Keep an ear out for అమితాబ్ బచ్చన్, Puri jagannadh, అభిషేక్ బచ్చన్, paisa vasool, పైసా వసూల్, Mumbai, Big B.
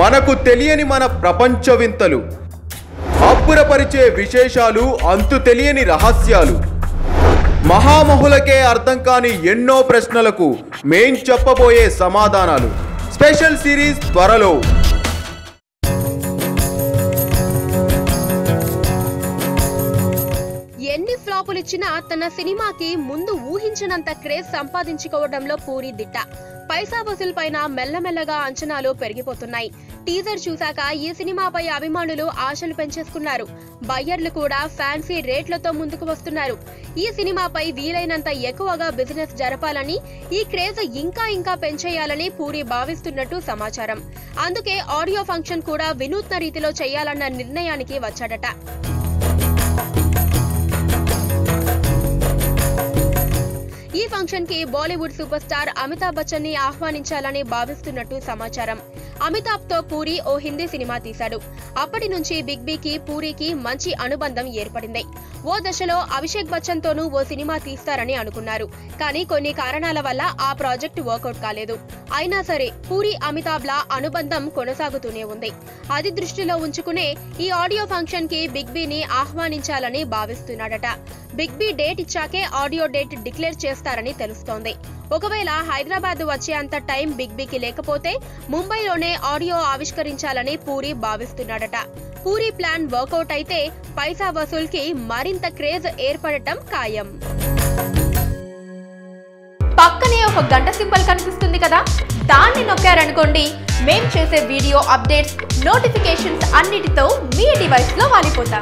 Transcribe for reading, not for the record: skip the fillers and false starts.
మనకు తెలియని మన ప్రపంచ వింతలు అబ్బురపరిచే విశేషాలు అంతు తెలియని రహస్యాలు మహామహులకే అర్థం కాని ఎన్నో ప్రశ్నలకు మేం చెప్పబోయే సమాధానాలు స్పెషల్ సిరీస్ త్వరలో ఎన్ని ఫ్లాపులు ఇచ్చినా తన సినిమాకి ముందు ఊహించనంత క్రేజ్ సంపాదించుకోవడంలో పూరి దిట్ట पैसा वसूल पैना మెల్లమెల్లగా అంచనాలు పెరిగిపోతున్నాయి టీజర్ చూసాక ఈ సినిమాపై అభిమానులు ఆశలు పెంచేసుకున్నారు బయ్యర్లు కూడా ఫ్యాన్సీ రేట్లతో ముందుకు వస్తున్నారు ఈ సినిమాపై వీలైనంత ఎక్కువగా బిజినెస్ జరపాలని ఈ క్రేజ్ ఇంకా ఇంకా పెంచేయాలని పూరి భావిస్తున్నట్టు సమాచారం అందుకే ఆడియో ఫంక్షన్ కూడా వినూత్న రీతిలో చేయాలన్న నిర్ణయానికి వచ్చాడట ఈ ఫంక్షన్ కి Bollywood super star అమితాబ్ బచ్చన్ ని ఆహ్వానించాలని భావిస్తున్నట్టు సమాచారం అమితాబ్ తో పూరి ఓ హిందీ సినిమా తీశాడు అప్పటి నుంచి బిగ్ బి కి పూరికి మంచి అనుబంధం ఏర్పడింది ఓ దశలో అభిషేక్ బచ్చన్ తోనూ ఓ సినిమా తీస్తారని అనుకున్నారు కానీ కొన్ని కారణాల వల్ల ఆ ప్రాజెక్ట్ వర్కౌట్ కాలేదు అయినా సరే పూరి అమితాబ్ లా అనుబంధం కొనసాగుతూనే ఉంది అది దృష్టిలో ఉంచుకునే ఈ ఆడియో ఫంక్షన్ కి బిగ్ బి ని ఆహ్వానించాలని భావిస్తున్నాడట బిగ్ బి డేట్ ఇచ్చాకే ఆడియో డేట్ డిక్లేర్ చేస్తారు హైదరాబాద్ వచ్చేంత టైం బిగ్ బికి లేకపోతే ముంబైలోనే ఆడియో ఆవిష్కరించాలని పూరి భావిస్తున్నాడట పూరి ప్లాన్ వర్కౌట్ అయితే పైసా వసూల్ కి మరింత క్రేజ్ ఏర్పడటం ఖాయం పక్కనే ఒక గంట సింబల్ కనిపిస్తుంది కదా దాన్ని నొక్కారనుకోండి మేము చేసే వీడియో అప్డేట్స్ నోటిఫికేషన్స్ అన్నిటితో మీ డివైస్ లో వాలిపోతాయి